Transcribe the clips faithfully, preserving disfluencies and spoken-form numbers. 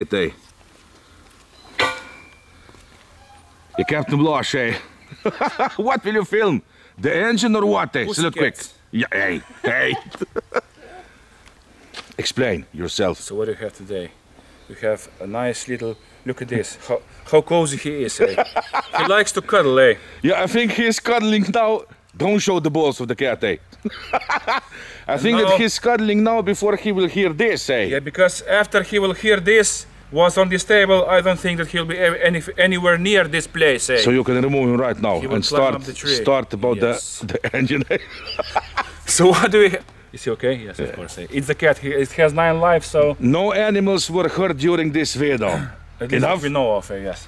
It day. You're Captain Blaž, eh? What will you film? The engine or what? Eh? Say it quick. Yeah, hey, hey. Explain yourself. So what do you have today? You have a nice little, look at this, how, how cozy he is, eh? He likes to cuddle, eh? Yeah, I think he is cuddling now. Don't show the balls of the cat, eh? I and think now, that he's cuddling now before he will hear this, eh? Yeah, because after he will hear this, was on this table, I don't think that he'll be any, anywhere near this place, eh? So you can remove him right now and start start about yes. the, the engine. So what do we... Is he okay? Yes, yeah. Of course. Eh? It's the cat, he, it has nine lives, so... No animals were hurt during this video. At least that we know of, eh? Yes.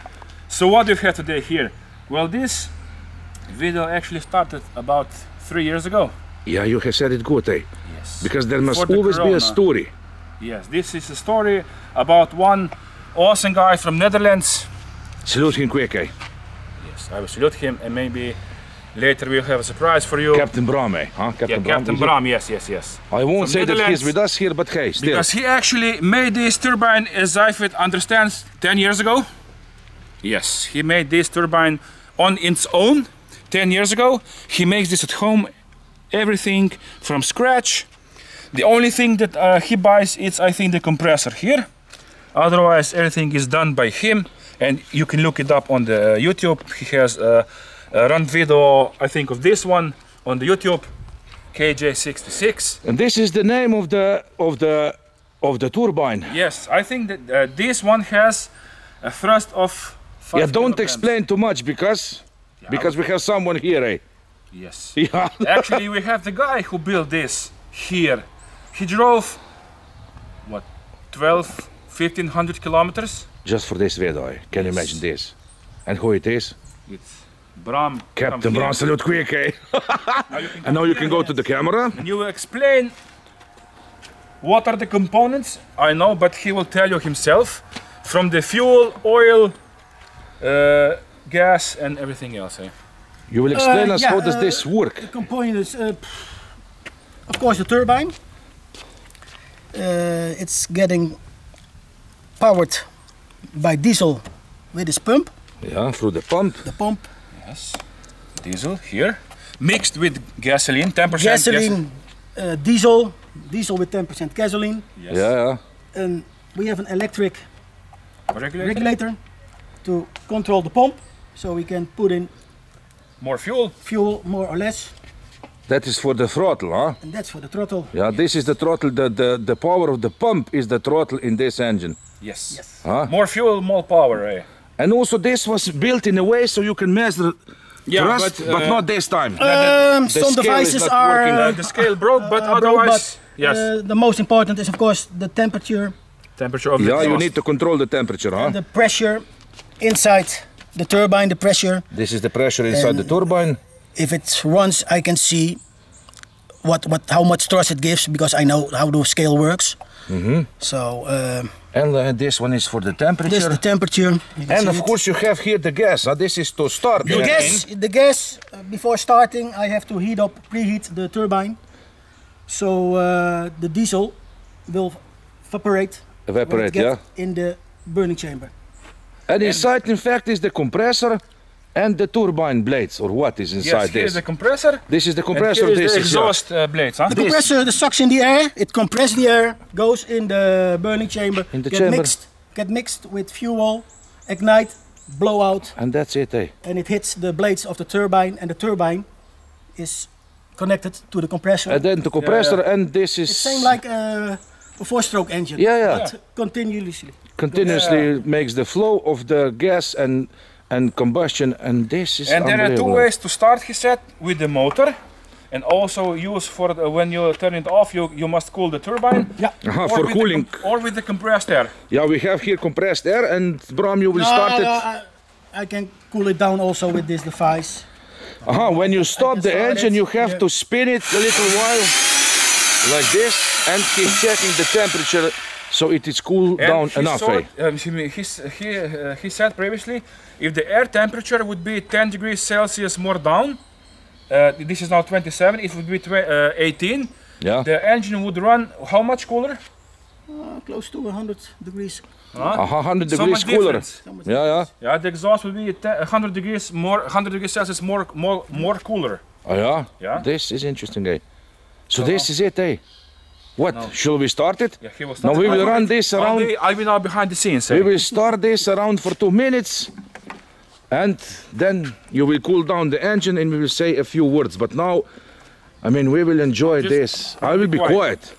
So what do we have today here? Well, this video actually started about three years ago. Yeah, you have said it good, eh? Yes. Because there must the always corona. be a story. Yes, this is a story about one awesome guy from Netherlands. Salute him quick, eh? Yes, I will salute him and maybe later we'll have a surprise for you. Captain Bram, eh? Huh? Captain, yeah, Bram, Captain Bram, yes, yes, yes. I won't from say that he's with us here, but hey, still. Because he actually made this turbine, as I understand, ten years ago. Yes, he made this turbine on its own ten years ago. He makes this at home, everything from scratch. The only thing that uh, he buys is, I think, the compressor here. Otherwise, everything is done by him, and you can look it up on the uh, YouTube. He has uh, a run video, I think, of this one on the YouTube, K J sixty-six. And this is the name of the of the of the turbine. Yes, I think that uh, this one has a thrust of. Five yeah, don't kilograms. Explain too much because yeah, because we have someone here, eh? Yes. Yeah. Actually, we have the guy who built this here. He drove, what, twelve, fifteen hundred kilometers? Just for this video, eh? Can yes. you imagine this? And who it is? It's Bram. Captain Bram, salute quick, eh? Now and now you can go to the camera. And you will explain what are the components, I know, but he will tell you himself. From the fuel, oil, uh, gas and everything else, eh? You will explain uh, us yeah, how does uh, this work? The components, uh, of course, the turbine. Uh, it's getting powered by diesel with this pump. Yeah, through the pump. The pump. Yes. Diesel here, mixed with gasoline, ten percent gasoline. Gasoline, uh, diesel, diesel with ten percent gasoline. Yes. Yeah. And we have an electric regulator. regulator to control the pump, so we can put in more fuel. Fuel, more or less. That is for the throttle, huh? And that's for the throttle. Yeah, this is the throttle. The, the, the power of the pump is the throttle in this engine. Yes. Yes. Huh? More fuel, more power, eh? And also this was built in a way so you can measure yeah, thrust, but, uh, but not this time. Um, some devices are... Uh, the scale broke, but uh, otherwise... Broke, but, yes. Uh, the most important is, of course, the temperature. Temperature of the Yeah, you need to control the temperature, huh? And the pressure inside the turbine, the pressure. This is the pressure inside and the turbine. If it runs, I can see what what how much thrust it gives because I know how the scale works. Mm-hmm. So um, and uh, this one is for the temperature. This is the temperature. And of it. course you have here the gas. Now this is to start the, the gas. The gas uh, before starting, I have to heat up, preheat the turbine, so uh, the diesel will evaporate. Evaporate, yeah. In the burning chamber. And inside, and in fact, is the compressor. And the turbine blades, or what is inside yes, this? Yes, is the compressor. This is the compressor. Is this the exhaust uh, blades, huh? The this. compressor the sucks in the air. It compresses the air, goes in the burning chamber, in the get chamber. mixed, get mixed with fuel, ignite, blow out, and that's it, eh? And it hits the blades of the turbine, and the turbine is connected to the compressor. And then the compressor, yeah, yeah. and this is. It's same like uh, a four-stroke engine. Yeah, yeah. But yeah. continuously. Continuously yeah. makes the flow of the gas and. And combustion, and this is. And there are two ways to start, he said, with the motor, and also use for the, when you turn it off, you you must cool the turbine. Yeah. Aha, for cooling. The, or with the compressed air. Yeah, we have here compressed air, and Bram, you will no, start no, it. I, I can cool it down also with this device. Aha, when you stop the engine, it. you have yeah. to spin it a little while, like this, and keep checking the temperature, so it is cooled and down enough. Saw, um, he, he, he, uh, he said previously, if the air temperature would be ten degrees Celsius more down, uh, this is now twenty-seven, it would be uh, eighteen, yeah. the engine would run how much cooler? Uh, close to one hundred degrees Huh? one hundred degrees cooler. Yeah, yeah. Yeah, the exhaust will be one hundred degrees more, one hundred degrees Celsius more, more, more cooler. Oh yeah. Yeah. This is interesting, eh? So, so this no. is it, eh? What? No. Shall we start it? Yeah, he will start now it. We will run this around. One day I will now behind the scenes. Eh? We will start this around for two minutes, and then you will cool down the engine, and we will say a few words. But now, I mean, we will enjoy Just this. I will be quiet. quiet.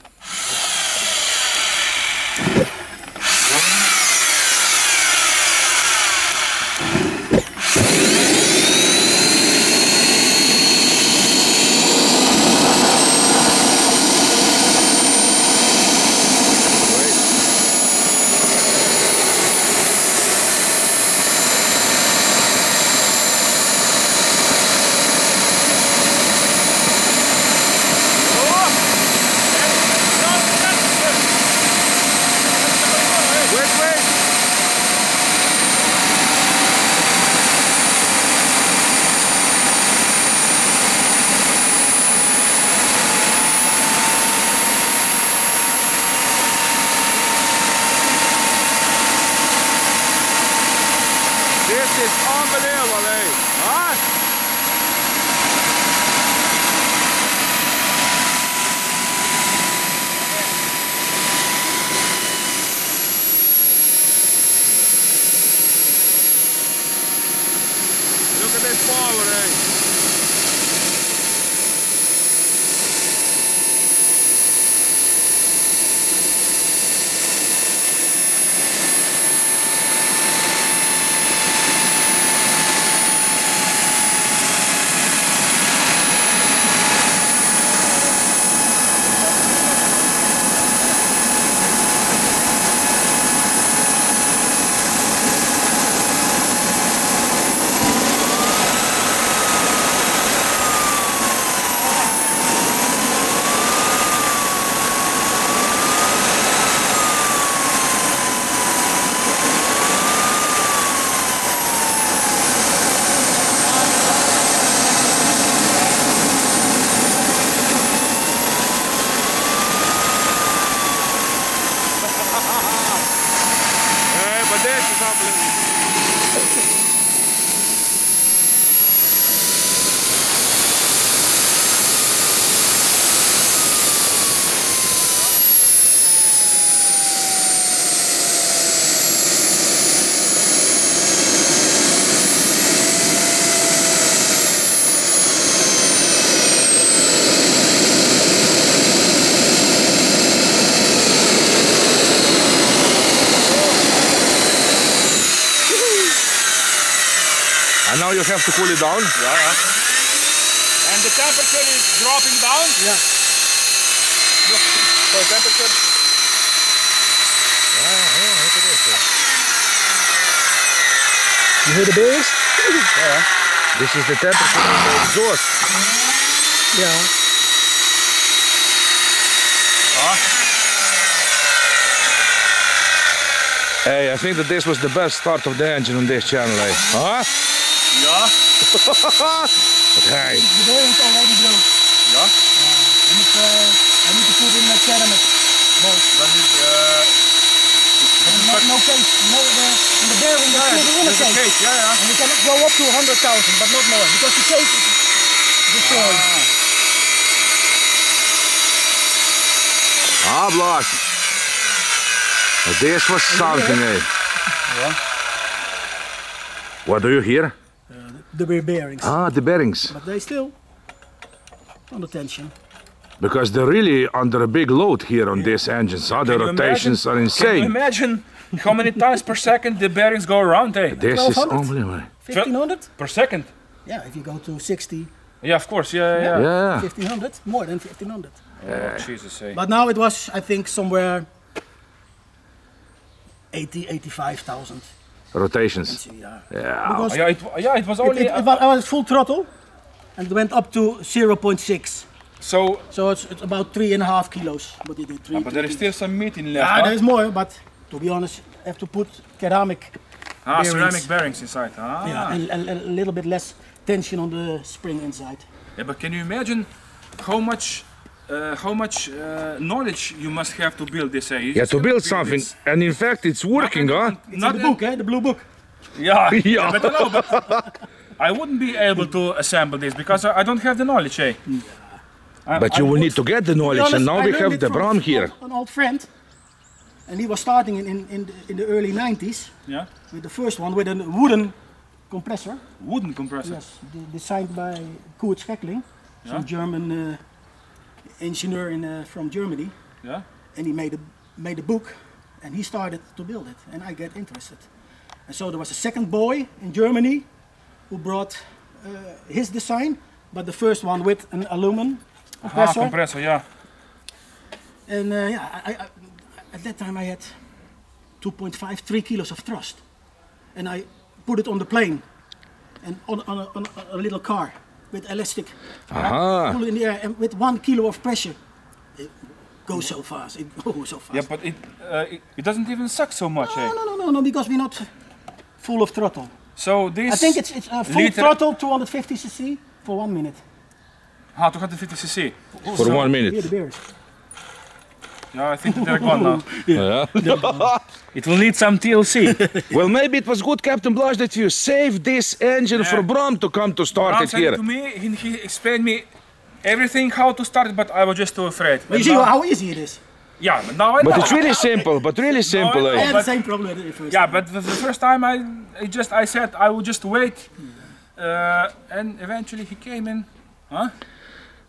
You have to cool it down. Yeah, yeah. And the temperature is dropping down. Yeah. So temperature. Yeah, yeah, look at this. You hear the bass? Yeah. This is the temperature of the exhaust. Yeah. Hey, I think that this was the best start of the engine on this channel, eh? Huh? Ja. Wat hij. De deur moet already droog. Ja? Hij moet, uh, hij moet de voet in met ceramic. Dat is niet, eh... No case. No, uh, in the bearing, yeah, there's in a case. case. Yeah, yeah. And you can go up to one hundred thousand, but not more. Because the case is destroyed. Ah, ah Blaž. This was something, eh? Yeah. What do you hear? The rear bearings. Ah, the bearings. But they still under tension. Because they're really under a big load here on yeah. these engines. Other can rotations imagine, are insane. Can you imagine how many times per second the bearings go around, eh? This is unbelievable. fifteen hundred? Per second? Yeah, if you go to sixty. Yeah, of course, yeah, yeah. yeah. yeah. fifteen hundred, more than fifteen hundred. Yeah. Oh, Jesus, eh? But now it was, I think, somewhere eighty, eighty-five thousand. Rotations. Yeah. Yeah. Yeah, it, yeah, it was only. It, it, it was, I was full throttle, and it went up to zero point six. So. So it's, it's about three and a half kilos. But, it did three, ah, but there is still some meat in left. Yeah, huh? There is more, but to be honest, I have to put ceramic. Ah, bearings. ceramic bearings inside. Ah. Yeah, and, and, and a little bit less tension on the spring inside. Yeah, but can you imagine how much uh, how much uh, knowledge you must have to build this. Eh? Yeah, to build, build something, this. And in fact it's working, huh? Not the book, eh? The blue book. Yeah, yeah. I, better know, but I wouldn't be able to assemble this because I don't have the knowledge, eh? Mm. I, but I you will need to get the knowledge, honest, and now I we have the Bram here. An old friend, and he was starting in, in, in, the, in the early nineties, yeah, with the first one, with a wooden compressor. Wooden compressor? Yes, designed by Kurt Schreckling, yeah, some German uh, engineer in, uh, from Germany. Yeah. And he made a, made a book, and he started to build it, and I get interested. And so there was a second boy in Germany who brought uh, his design, but the first one with an aluminum compressor. Ah, compressor, yeah. And uh, yeah, I, I, at that time I had two point five, three kilos of thrust, and I put it on the plane and on, on, a, on a little car with elastic. Aha. Pull in the air, and with one kilo of pressure, it goes so fast. It goes so fast. Yeah, but it uh, it, it doesn't even suck so much. No, eh? no, no, no, no, because we're not full of throttle. So this. I think it's it's uh, full throttle, two hundred fifty c c for one minute. Ah, two hundred fifty c c. For so one minute. Here, the beers. Yeah, I think they're gone now. Yeah. Yeah. It will need some T L C. Well, maybe it was good, Captain Blaž, that you saved this engine, yeah, for Bram to come to start Bram it here. To me, he, he explained me everything how to start it, but I was just too afraid. But you see now, how easy it is. Yeah, but now I But know. it's really simple, but really simple. I, know, I had but, the same problem the first Yeah, time. But the first time I, I just I said I would just wait, uh, and eventually he came in. Huh?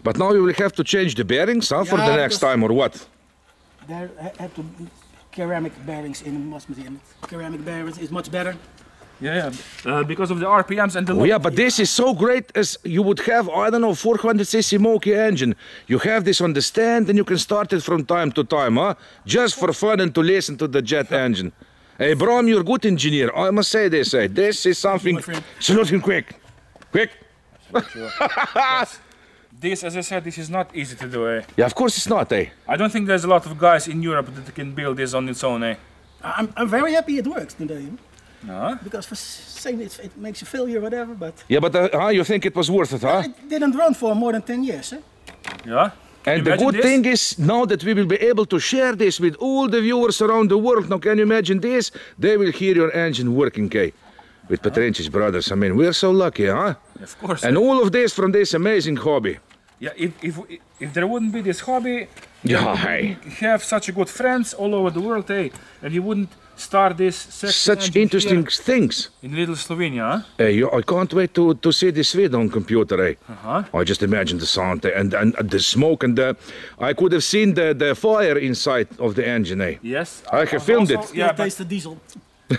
But now you will have to change the bearings, huh, yeah, for the next time, or what? There have to be ceramic bearings in the ceramic bearings is much better. Yeah, yeah. Uh, because of the R P Ms and the. Oh, yeah, but this is so great as you would have, I don't know, four hundred c c Moki engine. You have this on the stand and you can start it from time to time, huh? Just for fun and to listen to the jet engine. Hey, Bram, you're a good engineer. I must say this. Hey, this is something. Saluting quick. Quick. This, as I said, this is not easy to do, eh? Yeah, of course it's not, eh? I don't think there's a lot of guys in Europe that can build this on its own, eh? I'm, I'm very happy it works today. No? Because for saying it, it makes a failure, whatever, but... Yeah, but uh, you think it was worth it, huh? It didn't run for more than ten years, eh? Yeah. And the good this? thing is, now that we will be able to share this with all the viewers around the world, now can you imagine this? They will hear your engine working, eh? With Petrincic Brothers, I mean, we're so lucky, huh? Of course. And all of this from this amazing hobby. Yeah, if, if, if there wouldn't be this hobby, yeah, hey. have such a good friends all over the world, eh? And you wouldn't start this such interesting here things in little Slovenia, huh? Hey, you, I can't wait to, to see this video on computer, eh? Uh-huh. I just imagine the sound and, and the smoke and the, I could have seen the, the fire inside of the engine, eh? Yes. I have filmed also, it. Yeah, taste the diesel.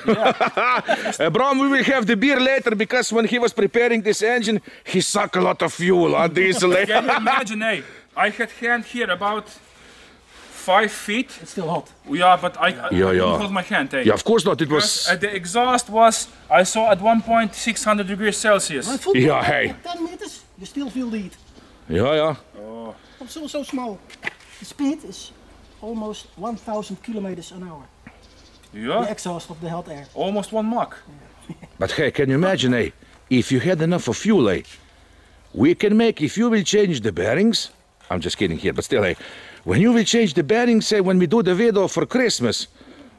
Yeah. uh, Bram, we will have the beer later because when he was preparing this engine, he sucked a lot of fuel, huh, diesel, eh? Can you imagine, eh? I had hand here about five feet. It's still hot. Yeah, but I, yeah, I, yeah. I didn't hold my hand, eh? Yeah, of course not. It because was. Uh, the exhaust was, I saw at one point six hundred degrees Celsius. Right, football, yeah, hey. ten meters, you still feel the heat. Yeah, yeah. Oh. I'm so, so small. The speed is almost one thousand kilometers an hour. Yeah. The exhaust of the hot air. Almost one mark. Yeah. But hey, can you imagine, eh? If you had enough of fuel, eh? We can make, if you will change the bearings, I'm just kidding here, but still, eh? When you will change the bearings, eh? When we do the video for Christmas,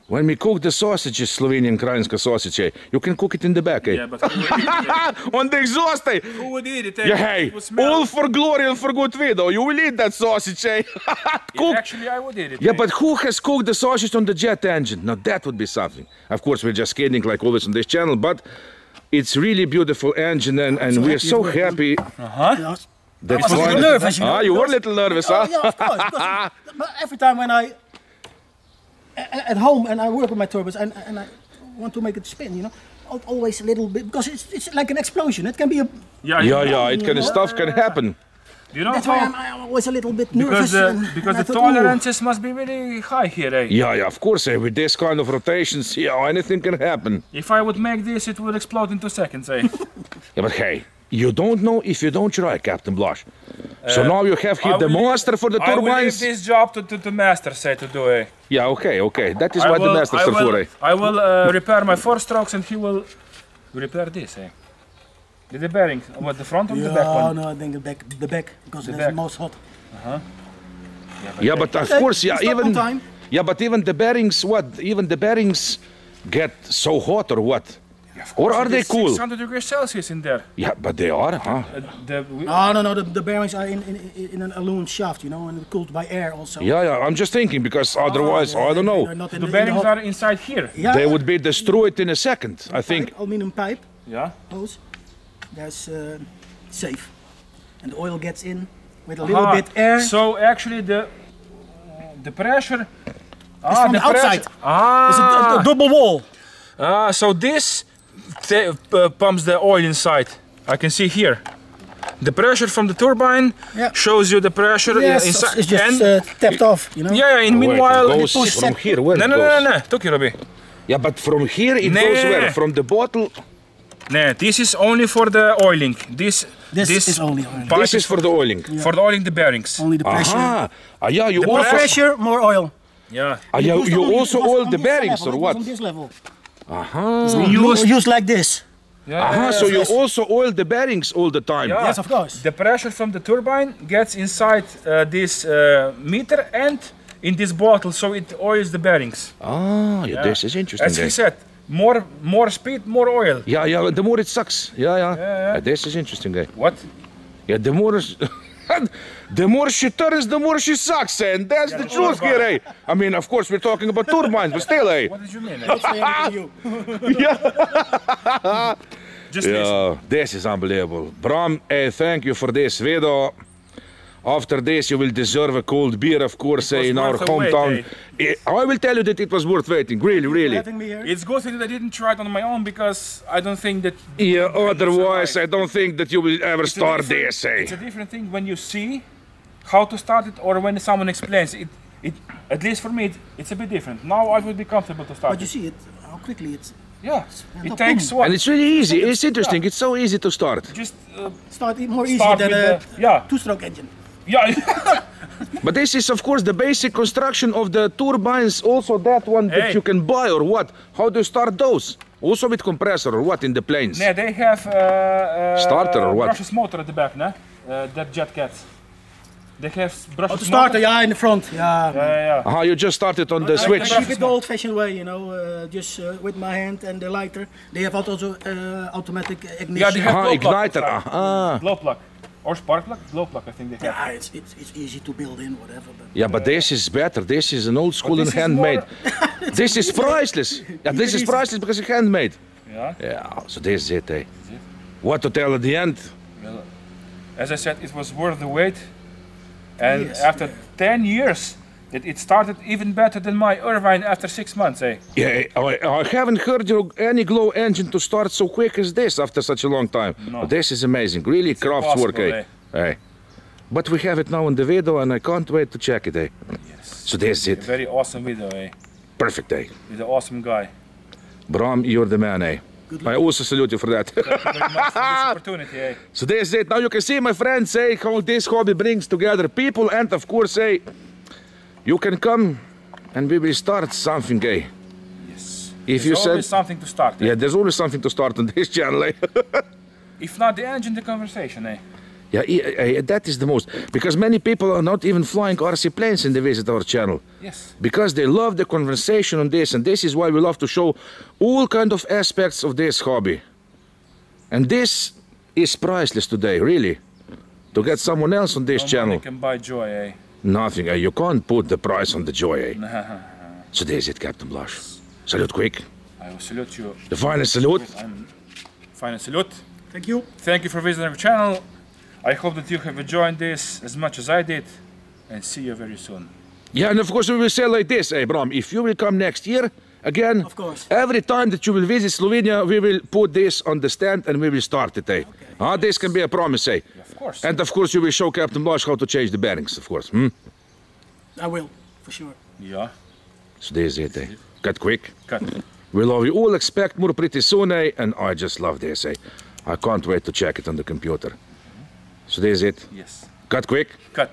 when we cook the sausages, Slovenian Krajinska sausage, eh? You can cook it in the back, eh? Yeah, but on the exhaust, eh? Who would eat it, eh? Yeah, hey, it all for glory and for good video. You will eat that sausage, eh? Cook. Actually, I would eat it. Yeah, eh? But who has cooked the sausage on the jet engine? Now that would be something. Of course, we're just kidding, like always on this channel, but it's really beautiful engine, and, and so we're so happy. Uh-huh. That I was a little nervous, you know. Ah, you were a little nervous, oh, huh? Yeah, of course. Because, but every time when I... at home and I work with my turbos and, and I want to make it spin, you know, always a little bit, because it's, it's like an explosion, it can be a... Yeah, yeah, yeah, it can, stuff can happen. You know, that's why I'm, I'm always a little bit nervous. Because the, and, because and the thought, tolerances must be really high here, eh? Yeah, yeah, of course, eh? With this kind of rotations, yeah, anything can happen. If I would make this, it would explode in two seconds, eh? Yeah, but hey, you don't know if you don't try, Captain Blaž. So uh, now you have here I the master for the I turbines. I will leave this job to, to the master, say, to do, eh? Yeah, okay, okay. That is I what will, the masters I are will, for, eh? I will uh, repair my four strokes and he will repair this, eh? The, the bearing, what, the front or yeah, the back one? No, I think the back, the back because the it's back. most hot. Uh-huh. Yeah, but, yeah, but of uh, course, yeah, even time. yeah, but even the bearings, what? Even the bearings get so hot, or what? Yeah, or are they cool? six hundred degrees Celsius in there. Yeah, but they are, huh? Uh, the no, no, no. The, the bearings are in, in in an aluminum shaft, you know, and cooled by air also. Yeah, yeah. I'm just thinking because otherwise, oh, yeah, I don't know. The, the bearings the are inside here. Yeah. They would be destroyed in a second, I think. Pipe, aluminum pipe. Yeah. Hose. That's uh, safe, and the oil gets in with a little Aha. bit air. So actually, the uh, the pressure. It's ah, from the, the outside. Ah. It's a, a, a double wall. Ah, so this. Uh, pumps the oil inside. I can see here. The pressure from the turbine yeah. shows you the pressure yes, inside. It's just and uh, tapped off, you know. Yeah, yeah. In oh, meanwhile, it goes it from here. Where no, no, no, no, no. Took you, Robbie. Yeah, but from here it nee. goes where? From the bottle. No, this is only for the oiling. This this, this is only oiling. This is for the oiling. Yeah. For the oiling, the bearings. Only the pressure. Aha. Ah, yeah, you the also pressure, more oil. Yeah. Ah, yeah, you, you also oil the bearings level, or what? On this level. Uh-huh. So used, used like this. Yeah, uh-huh, yeah, yeah, so yes. you also oil the bearings all the time. Yeah. Yes, of course. The pressure from the turbine gets inside uh, this uh, meter and in this bottle, so it oils the bearings. Ah, yeah, yeah. This is interesting. As he said, more, more speed, more oil. Yeah, yeah, the more it sucks. Yeah, yeah. yeah, yeah. This is interesting. Eh? What? Yeah, the more... The more she turns, the more she sucks, and that's yeah, the truth here, eh? I mean, of course, we're talking about turbines, but still, eh? What did you mean? I didn't say anything to you. yeah. Just yeah, this is unbelievable. Bram, eh, thank you for this video. After this, you will deserve a cold beer, of course, eh, in our hometown. Wait, eh? I will tell you that it was worth waiting, really, really. It's good that I didn't try it on my own, because I don't think that... Yeah, otherwise, I don't think that you will ever it's start this, eh? It's a different thing when you see how to start it or when someone explains it. it at least for me, it, it's a bit different. Now I would be comfortable to start it. But you see it, how quickly it's... Yeah, it takes what? And it's really easy, it's interesting, yeah. it's so easy to start. Just uh, start it more easy than a yeah. two-stroke engine. Yeah. But this is of course the basic construction of the turbines, also that one hey. that you can buy or what? How do you start those? Also with compressor or what in the planes? Yeah, they have uh, uh, starter or what? Brushless motor at the back, no? Uh, that jet cats. They have brushless oh, the starter, motor. yeah, in the front. Yeah, yeah, yeah. yeah. Ah, you just started on the I, switch. I keep it the old-fashioned way, you know, uh, just uh, with my hand and the lighter. They have also uh, automatic ignition. Yeah, they have ah, igniter. Ah. Blow plug. Or spark plug, glow plug, I think they have. Yeah, it's, it's, it's easy to build in, whatever. But yeah, but uh, this is better. This is an old school and handmade. This is priceless. Yeah, this is priceless because it's handmade. Yeah. Yeah, so this is it, eh? Is it? What to tell at the end? Well, as I said, it was worth the wait. And yes, after yeah. ten years, it, it started even better than my Irvine after six months, eh? Yeah, I, I haven't heard you any glow engine to start so quick as this after such a long time. No. But this is amazing, really it's craft work, eh? Eh? eh? But we have it now in the video and I can't wait to check it, eh? Yes. So that's it. A very awesome video, eh? Perfect, eh? He's an awesome guy. Bram, you're the man, eh? I also salute you for that. Thank you very much for this opportunity, eh? So that's it. Now you can see, my friends, eh, how this hobby brings together people and of course, eh, you can come and we will start something, eh? Yes. If there's you always said, something to start. Eh? Yeah, there's always something to start on this channel, eh? If not the engine, the conversation, eh? Yeah, eh, eh, that is the most. Because many people are not even flying R C planes and they visit our channel. Yes. Because they love the conversation on this, and this is why we love to show all kind of aspects of this hobby. And this is priceless today, really. To get someone else on this no channel. Can buy joy, eh? Nothing, eh? You can't put the price on the joy, eh? Nah. So there's it, Captain Blaž. Salute quick. I will salute you. The final salute. Final salute. Thank you. Thank you for visiting our channel. I hope that you have enjoyed this as much as I did. And see you very soon. Yeah, and of course we will say like this, eh, Bram. If you will come next year, again, of course. Every time that you will visit Slovenia, we will put this on the stand and we will start it, eh? Okay. Ah, yes. This can be a promise, eh? Yeah, of course. And of course you will show Captain Blaž how to change the bearings, of course. Hmm? I will, for sure. Yeah. So this is it, eh? Cut quick. Cut. We love you all, expect more pretty soon, eh? And I just love this, eh? I can't wait to check it on the computer. So this is it? Yes. Cut quick. Cut.